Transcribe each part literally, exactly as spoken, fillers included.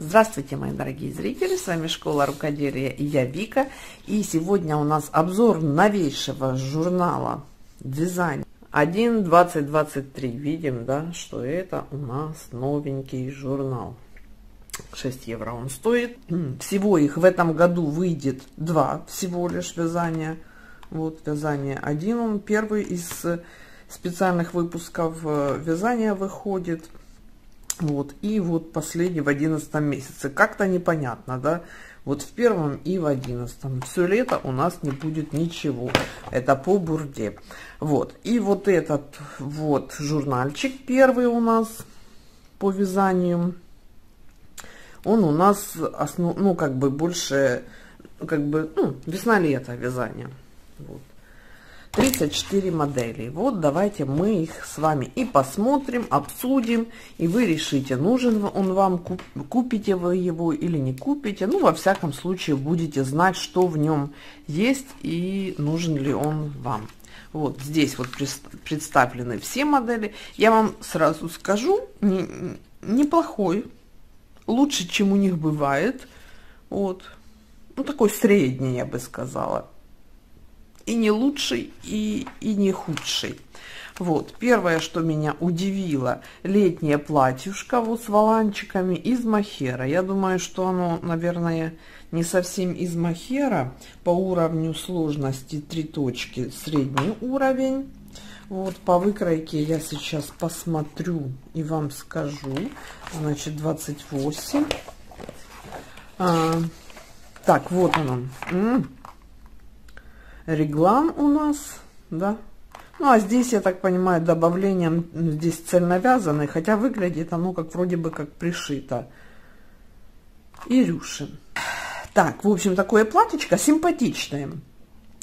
Здравствуйте, мои дорогие зрители, с вами Школа рукоделия и я Вика. И сегодня у нас обзор новейшего журнала Вязание один двадцать двадцать три. Видим, да, что это у нас новенький журнал. шесть евро он стоит. Всего их в этом году выйдет два всего лишь вязания. Вот вязание один, он первый из специальных выпусков вязания выходит. Вот, и вот последний в одиннадцатом месяце. Как-то непонятно, да? Вот в первом и в одиннадцатом. Все лето у нас не будет ничего. Это по бурде. Вот, и вот этот вот журнальчик первый у нас по вязанию. Он у нас, основ... ну, как бы больше, как бы, ну, весна-лето вязание. Вот. тридцать четыре модели. Вот давайте мы их с вами и посмотрим, обсудим, и вы решите, нужен он вам, купите вы его или не купите. Ну, во всяком случае, будете знать, что в нем есть и нужен ли он вам. Вот здесь вот представлены все модели. Я вам сразу скажу, неплохой, лучше, чем у них бывает. Вот, ну, такой средний, я бы сказала. И не лучший, и, и не худший. Вот, первое, что меня удивило, летнее платьюшко вот с воланчиками из мохера. Я думаю, что оно, наверное, не совсем из мохера. По уровню сложности три точки средний уровень. Вот, по выкройке я сейчас посмотрю и вам скажу. Значит, двадцать восемь. А, так, вот оно. Реглан у нас, да. Ну, а здесь, я так понимаю, добавлением здесь цельновязанный, хотя выглядит оно как вроде бы как пришито. И рюши. Так, в общем, такое платьечко симпатичное.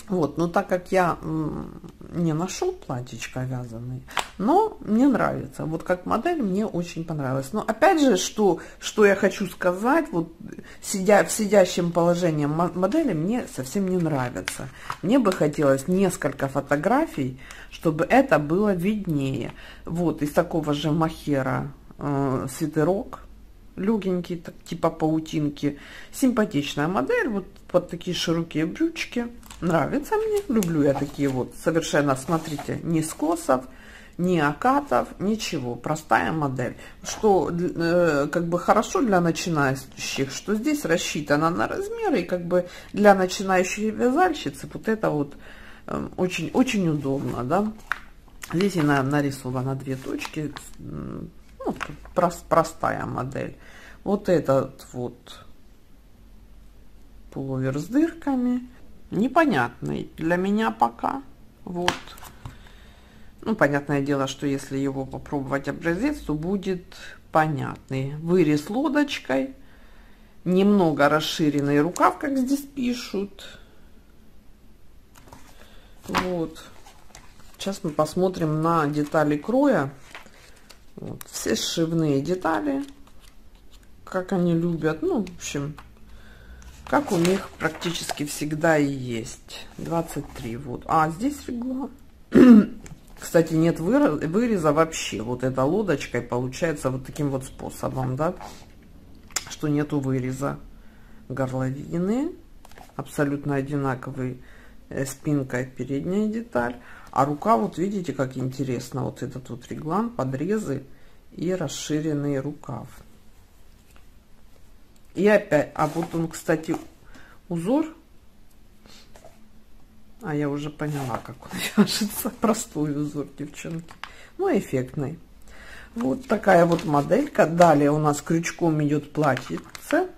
Вот, но так как я не ношу платьечко вязаное, но мне нравится. Вот как модель мне очень понравилась. Но опять же, что, что я хочу сказать, вот сидя, в сидящем положении модели мне совсем не нравится. Мне бы хотелось несколько фотографий, чтобы это было виднее. Вот, из такого же мохера э, свитерок. Легенький, так, типа паутинки. Симпатичная модель, вот под такие широкие брючки. Нравится мне, люблю я такие вот. Совершенно, смотрите, ни скосов, ни окатов, ничего. Простая модель. Что э, как бы хорошо для начинающих, что здесь рассчитана на размеры. И как бы для начинающих вязальщицы вот это вот очень-очень э, удобно, да. Здесь и на, нарисовано две точки. Ну, прост, простая модель. Вот этот вот пуловер с дырками. Непонятный для меня пока. Вот. Ну, понятное дело, что если его попробовать образец, то будет понятный. Вырез лодочкой. Немного расширенный рукав, как здесь пишут. Вот. Сейчас мы посмотрим на детали кроя. Вот, все сшивные детали, как они любят. Ну, в общем, как у них практически всегда и есть. двадцать три. Вот. А здесь реглан. Кстати, нет выреза, выреза вообще. Вот эта лодочкой получается вот таким вот способом, да, что нету выреза горловины. Абсолютно одинаковый спинка и передняя деталь. А рука, вот видите, как интересно, вот этот вот реглан, подрезы и расширенный рукав. И опять, а вот он, кстати, узор, а я уже поняла, как он вяжется, простой узор, девчонки, но эффектный. Вот такая вот моделька. Далее у нас крючком идет платьице.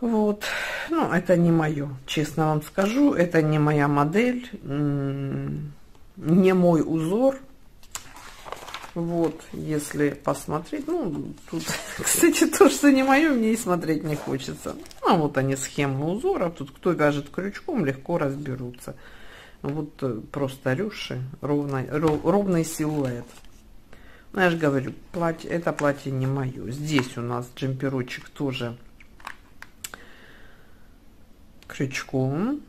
Вот, ну, это не мое, честно вам скажу, это не моя модель, не мой узор. Вот, если посмотреть, ну, тут, кстати, то, что не мое, мне и смотреть не хочется. Ну, вот они, схемы узора, тут кто вяжет крючком, легко разберутся. Вот просто рюши, ровный, ровный силуэт. Ну, я же говорю, платье, это платье не мое. Здесь у нас джемперочек тоже крючком,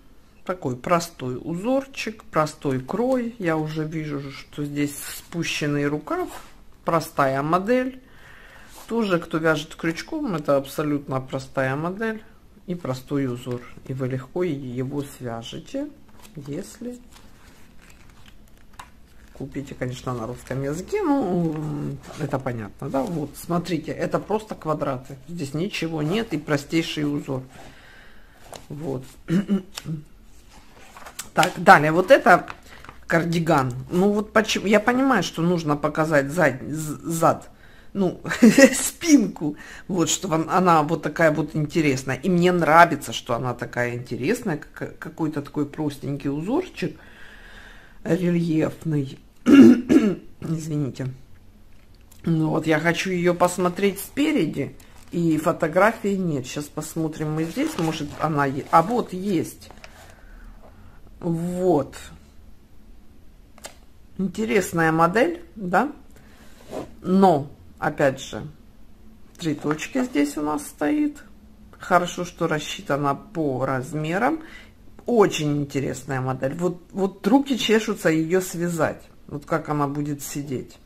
такой простой узорчик, простой крой. Я уже вижу, что здесь спущенный рукав, простая модель. тоже, кто вяжет крючком, это абсолютно простая модель и простой узор, и вы легко его свяжете, если купите, конечно, на русском языке. Ну, это понятно, да? Вот, смотрите, это просто квадраты, здесь ничего нет и простейший узор. Вот. Так, далее, вот это кардиган. Ну, вот почему, я понимаю, что нужно показать зад, зад ну, спинку, вот, что она вот такая вот интересная. И мне нравится, что она такая интересная, как, какой-то такой простенький узорчик рельефный. Извините. Ну, вот, я хочу ее посмотреть спереди. И фотографии нет. Сейчас посмотрим мы здесь. Может, она есть. А вот есть. Вот. Интересная модель, да? Но, опять же, три точки здесь у нас стоит. Хорошо, что рассчитана по размерам. Очень интересная модель. Вот, вот руки чешутся ее связать. Вот как она будет сидеть.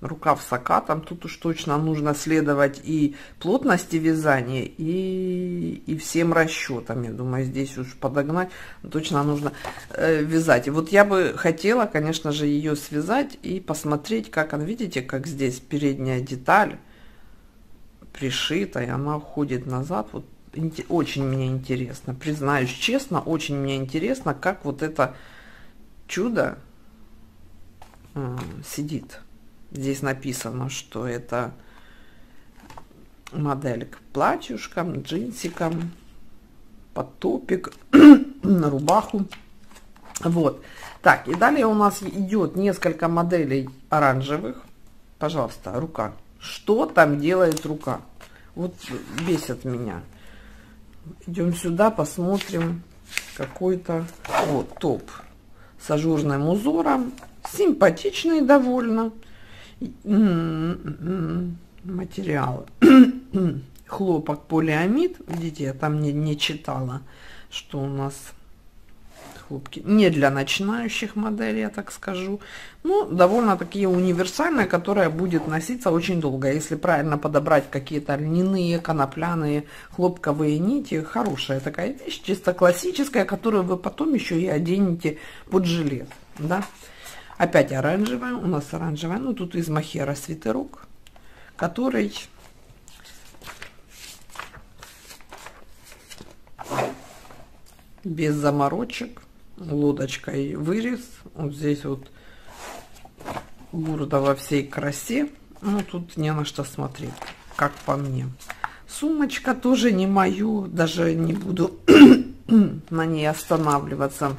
Рукав с окатом, тут уж точно нужно следовать и плотности вязания, и, и всем расчетам. Я думаю, здесь уж подогнать точно нужно э, вязать. И вот я бы хотела, конечно же, ее связать и посмотреть, как она, видите, как здесь передняя деталь пришита, и она уходит назад. Вот очень мне интересно, признаюсь честно, очень мне интересно, как вот это чудо э, сидит. Здесь написано, что это модель к платьюшкам, джинсикам, под топик, на рубаху. Вот. Так, и далее у нас идет несколько моделей оранжевых. Пожалуйста, рука. Что там делает рука? Вот бесит меня. Идем сюда, посмотрим какой-то вот топ с ажурным узором. Симпатичный довольно. Материалы хлопок полиамид, видите, я там не, не читала, что у нас хлопки не для начинающих моделей, я так скажу, но довольно такие универсальные, которая будет носиться очень долго, если правильно подобрать какие-то льняные, конопляные, хлопковые нити. Хорошая такая вещь, чисто классическая, которую вы потом еще и оденете под жилет, да. Опять оранжевая, у нас оранжевая, ну тут из мохера свитерок, который без заморочек, лодочкой вырез, вот здесь вот Бурда во всей красе, ну тут не на что смотреть, как по мне. Сумочка тоже не мою, даже не буду на ней останавливаться.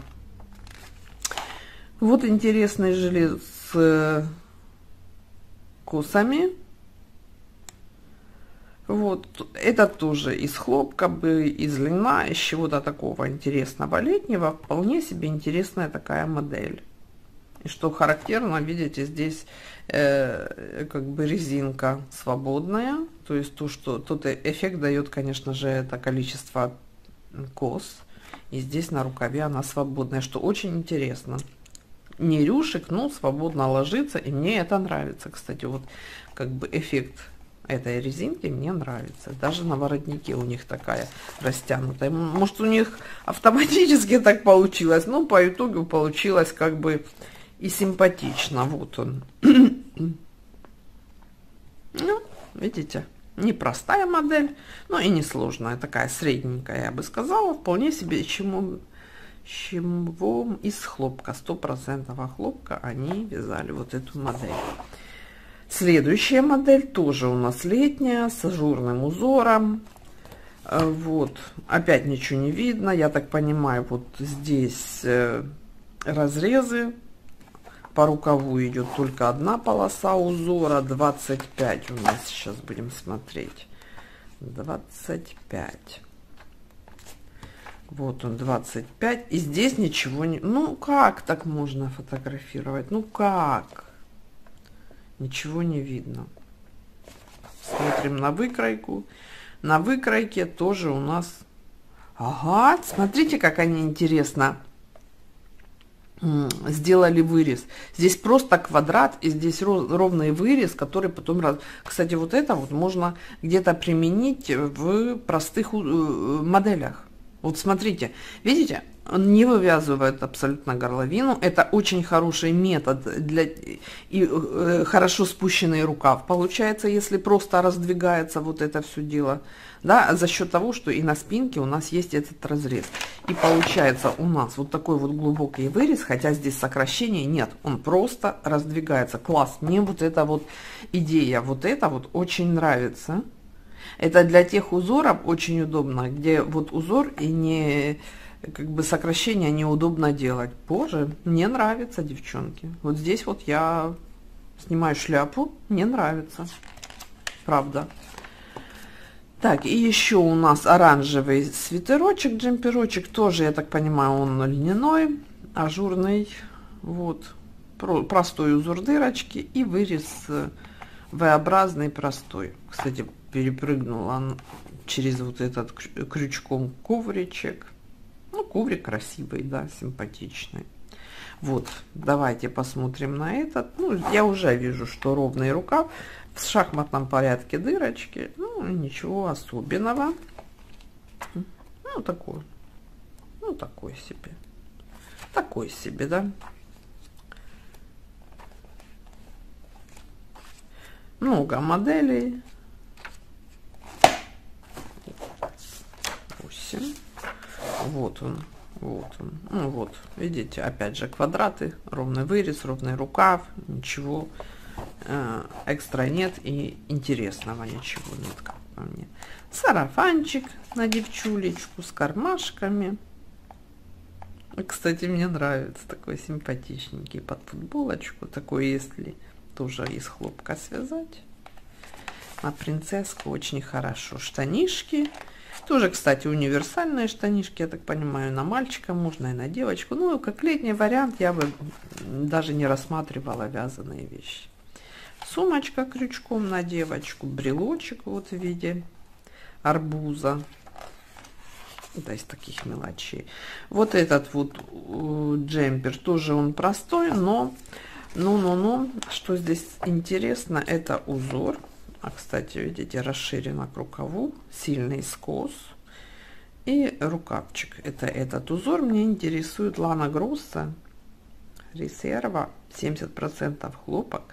Вот интересный жилет с косами. Вот этот тоже из хлопка, из льна, из чего-то такого интересного летнего. Вполне себе интересная такая модель. И что характерно, видите, здесь э, как бы резинка свободная. То есть то, что тот эффект дает, конечно же, это количество кос. И здесь на рукаве она свободная, что очень интересно. Не рюшек, но свободно ложится, и мне это нравится. Кстати, вот как бы эффект этой резинки мне нравится. Даже на воротнике у них такая растянутая. Может, у них автоматически так получилось, но по итогу получилось как бы и симпатично. Вот он. Ну, видите, непростая модель, но и несложная. Такая средненькая, я бы сказала, вполне себе чему... чего из хлопка, сто процентов хлопка они вязали вот эту модель. Следующая модель тоже у нас летняя, с ажурным узором. Вот, опять ничего не видно, я так понимаю, вот здесь разрезы, по рукаву идет только одна полоса узора, двадцать пять у нас, сейчас будем смотреть, двадцать пять. Вот он, двадцать пять, и здесь ничего не... Ну, как так можно фотографировать? Ну, как? Ничего не видно. Смотрим на выкройку. На выкройке тоже у нас... Ага, смотрите, как они интересно сделали вырез. Здесь просто квадрат, и здесь ровный вырез, который потом... Раз... Кстати, вот это вот можно где-то применить в простых моделях. Вот смотрите, видите, он не вывязывает абсолютно горловину. Это очень хороший метод для... И хорошо спущенный рукав получается, если просто раздвигается вот это все дело. Да, за счет того, что и на спинке у нас есть этот разрез. И получается у нас вот такой вот глубокий вырез, хотя здесь сокращения нет, он просто раздвигается. Класс, мне вот эта вот идея, вот это вот очень нравится. Это для тех узоров очень удобно, где вот узор и не, как бы сокращение неудобно делать. Боже, мне нравится, девчонки. Вот здесь вот я снимаю шляпу, мне нравится, правда. Так, и еще у нас оранжевый свитерочек, джемперочек, тоже, я так понимаю, он льняной, ажурный, вот, простой узор дырочки и вырез V-образный простой. Кстати, перепрыгнула через вот этот крючком ковричек, ну, коврик красивый, да, симпатичный. Вот, давайте посмотрим на этот. Ну, я уже вижу, что ровный рукав, в шахматном порядке дырочки, ну, ничего особенного, ну, такой, ну, такой себе, такой себе, да. Много моделей. восемь. Вот он. Вот он. Ну вот, видите, опять же квадраты, ровный вырез, ровный рукав, ничего э, экстра нет и интересного ничего нет, как по мне. Сарафанчик на девчулечку с кармашками. Кстати, мне нравится такой симпатичненький под футболочку, такой, если тоже из хлопка связать. На принцесску очень хорошо. Штанишки. Тоже, кстати, универсальные штанишки, я так понимаю, на мальчика можно и на девочку. Ну, как летний вариант я бы даже не рассматривала вязаные вещи. Сумочка крючком на девочку, брелочек вот в виде арбуза. Да, из таких мелочей. Вот этот вот джемпер, тоже он простой, но... Ну-ну-ну, что здесь интересно, это узор. А, кстати, видите, расширена к рукаву, сильный скос и рукавчик. Это этот узор мне интересует. Лана Гросса, резерва, семьдесят процентов хлопок,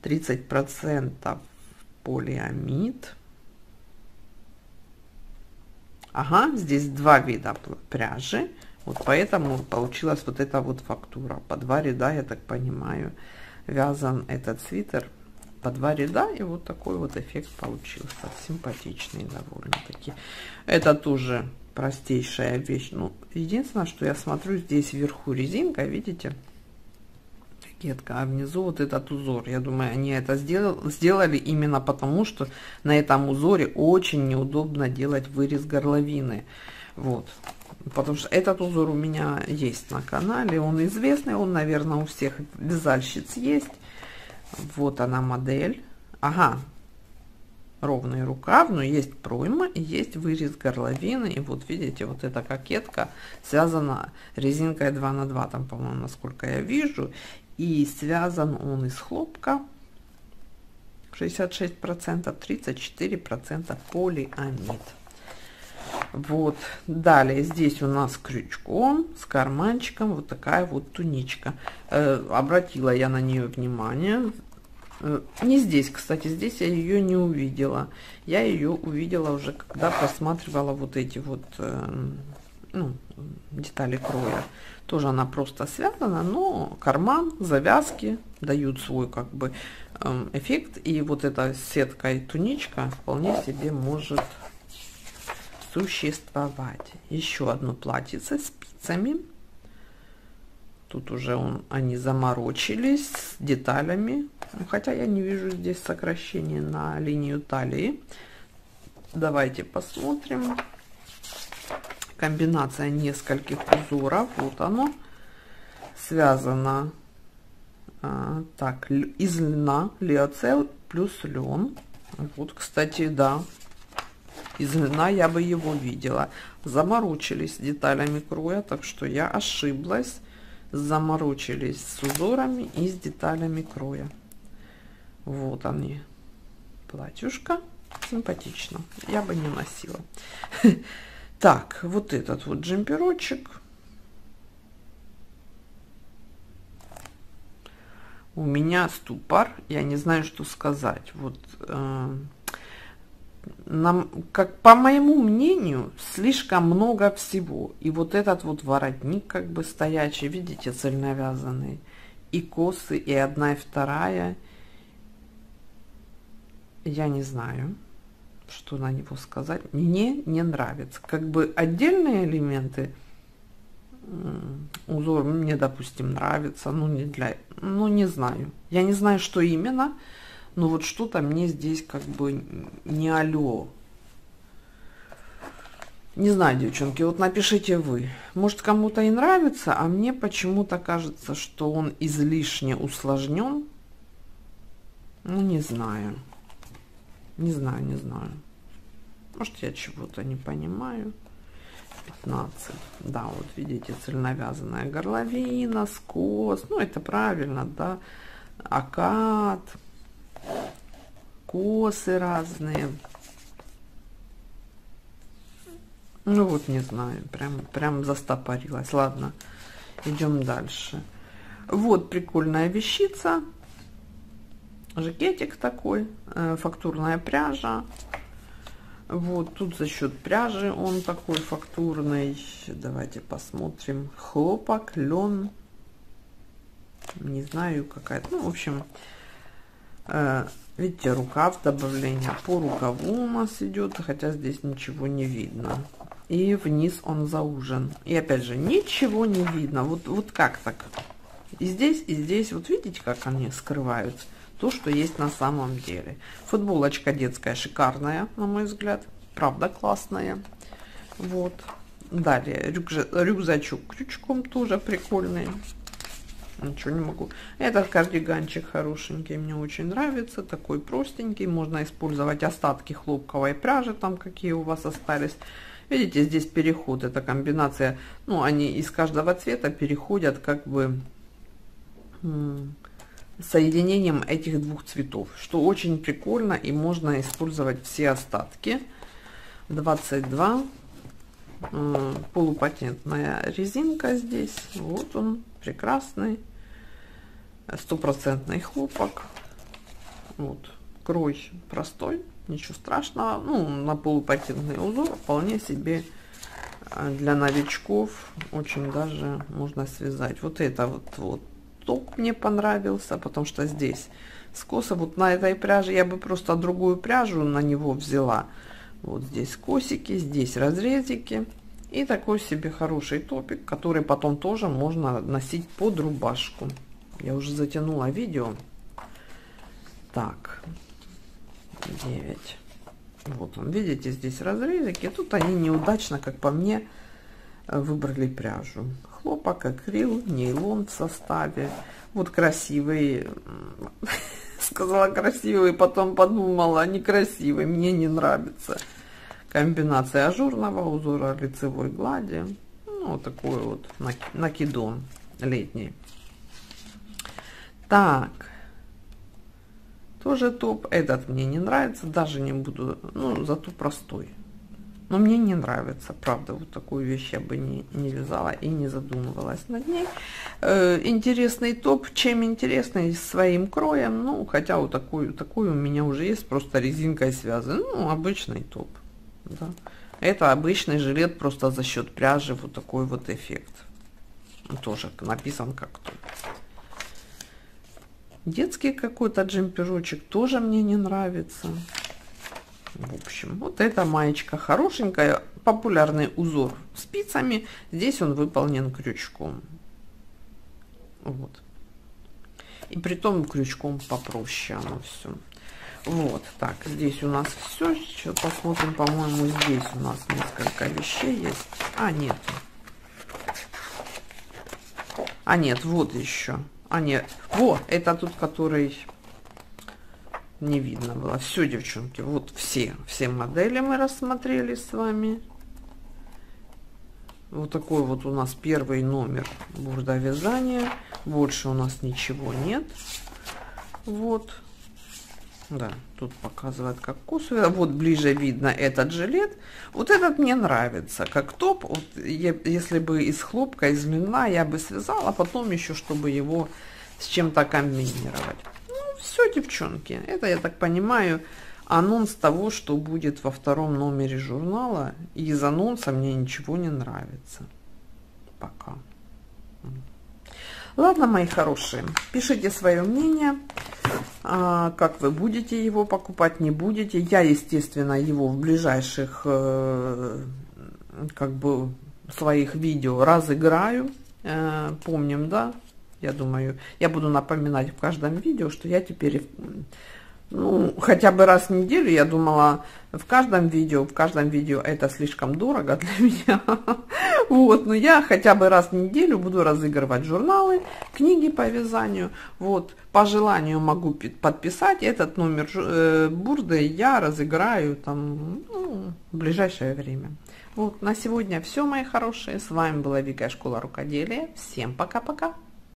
тридцать процентов полиамид. Ага, здесь два вида пряжи, вот поэтому получилась вот эта вот фактура. По два ряда, я так понимаю, вязан этот свитер. По два ряда, и вот такой вот эффект получился, симпатичный довольно-таки. Это тоже простейшая вещь. Ну, единственное, что я смотрю, здесь вверху резинка, видите, кетка, а внизу вот этот узор. Я думаю, они это сделали, сделали именно потому, что на этом узоре очень неудобно делать вырез горловины. Вот, потому что этот узор у меня есть на канале, он известный, он, наверное, у всех вязальщиц есть. Вот она модель. Ага, ровный рукав, но есть пройма и есть вырез горловины. И вот видите, вот эта кокетка связана резинкой два на два, там, по-моему, насколько я вижу. И связан он из хлопка шестьдесят шесть процентов, тридцать четыре процента полиамид. Вот, далее здесь у нас крючком с карманчиком вот такая вот туничка. Э, обратила я на нее внимание. Э, не здесь, кстати, здесь я ее не увидела. Я ее увидела уже, когда просматривала вот эти вот э, ну, детали кроя. Тоже она просто связана, но карман, завязки дают свой как бы э, эффект. И вот эта сетка и туничка вполне себе может существовать. Еще одно платье со спицами. Тут уже он, они заморочились с деталями. Хотя я не вижу здесь сокращения на линию талии. Давайте посмотрим. Комбинация нескольких узоров. Вот оно. Связано а, так, из льна, лиоцел плюс лен. Вот, кстати, да. Из льна я бы его видела. Заморочились деталями кроя, так что я ошиблась. заморочились с узорами и с деталями кроя. Вот они, платьюшко, симпатично, я бы не носила. Так, вот этот вот джемперочек у меня ступор, я не знаю, что сказать. Вот э, нам, как по моему мнению, слишком много всего. И вот этот вот воротник как бы стоячий, видите, цельновязанный, и косы, и одна, и вторая. Я не знаю, что на него сказать. Мне не нравится. Как бы отдельные элементы, узор мне, допустим, нравится, ну не для, ну не знаю. Я не знаю, что именно, но вот что-то мне здесь как бы не алё. Не знаю, девчонки, вот напишите вы. Может, кому-то и нравится, а мне почему-то кажется, что он излишне усложнен. Ну не знаю. Не знаю, не знаю. Может, я чего-то не понимаю. пятнадцать. Да, вот видите, цельновязанная горловина, скос. Ну, это правильно, да. Окат. Косы разные. Ну, вот не знаю. Прям, прям застопорилась. Ладно, идем дальше. Вот прикольная вещица. Жакетик такой, фактурная пряжа. Вот тут за счет пряжи он такой фактурный. Давайте посмотрим. Хлопок, лен, не знаю, какая-то. Ну, в общем, видите, рукав, добавление по рукаву у нас идет, хотя здесь ничего не видно. И вниз он заужен. И опять же, ничего не видно. Вот, вот как так? И здесь, и здесь. Вот видите, как они скрываются. То, что есть на самом деле. Футболочка детская шикарная, на мой взгляд, правда классная. Вот далее рюкза рюкзачок крючком тоже прикольный, ничего не могу. Этот кардиганчик хорошенький, мне очень нравится, такой простенький, можно использовать остатки хлопковой пряжи, там какие у вас остались. Видите, здесь переход, это комбинация, ну они из каждого цвета переходят как бы соединением этих двух цветов, что очень прикольно, и можно использовать все остатки. двадцать два. Полупатентная резинка здесь. Вот он, прекрасный. Стопроцентный хлопок. Вот. Крой простой, ничего страшного. Ну, на полупатентный узор вполне себе для новичков. Очень даже можно связать. Вот это вот вот. Топ мне понравился, потому что здесь скоса, вот на этой пряже я бы просто другую пряжу на него взяла. Вот здесь косики, здесь разрезики, и такой себе хороший топик, который потом тоже можно носить под рубашку. Я уже затянула видео. Так, девять. Вот он, видите, здесь разрезики, тут они неудачно, как по мне, выбрали пряжу. Хлопок, акрил, нейлон в составе. Вот красивый, сказала красивый, потом подумала, некрасивый, мне не нравится. Комбинация ажурного узора, лицевой глади. Ну, вот такой вот накидон летний. Так, тоже топ. Этот мне не нравится, даже не буду, ну, зато простой. Но мне не нравится, правда, вот такую вещь я бы не, не вязала и не задумывалась над ней. Э, интересный топ, чем интересный, своим кроем, ну, хотя вот такую, такую у меня уже есть, просто резинкой связан, ну, обычный топ, да. Это обычный жилет, просто за счет пряжи вот такой вот эффект, тоже написан как топ. Детский какой-то джемперочек тоже мне не нравится. В общем, вот эта маечка хорошенькая, популярный узор спицами, здесь он выполнен крючком, вот, и притом крючком попроще оно все. Вот так, здесь у нас все, сейчас посмотрим, по-моему, здесь у нас несколько вещей есть, а нет, а нет, вот еще, а нет, вот, это тут, который... не видно было. Все, девчонки, вот все, все модели мы рассмотрели с вами. Вот такой вот у нас первый номер бурда вязания. Больше у нас ничего нет. Вот. Да, тут показывает, как косу. Вот ближе видно этот жилет. Вот этот мне нравится, как топ. Вот я, если бы из хлопка, из льна, я бы связала, а потом еще, чтобы его с чем-то комбинировать. Ну, все, девчонки. Это, я так понимаю, анонс того, что будет во втором номере журнала. И из анонса мне ничего не нравится. Пока. Ладно, мои хорошие, пишите свое мнение, как вы будете его покупать, не будете. Я, естественно, его в ближайших как бы своих видео разыграю. Помним, да? Я думаю, я буду напоминать в каждом видео, что я теперь, ну, хотя бы раз в неделю, я думала, в каждом видео, в каждом видео это слишком дорого для меня. Вот, но я хотя бы раз в неделю буду разыгрывать журналы, книги по вязанию. Вот, по желанию могу подписать этот номер э, бурды, я разыграю там, ну, в ближайшее время. Вот, на сегодня все, мои хорошие. С вами была Вика, Школа рукоделия. Всем пока-пока.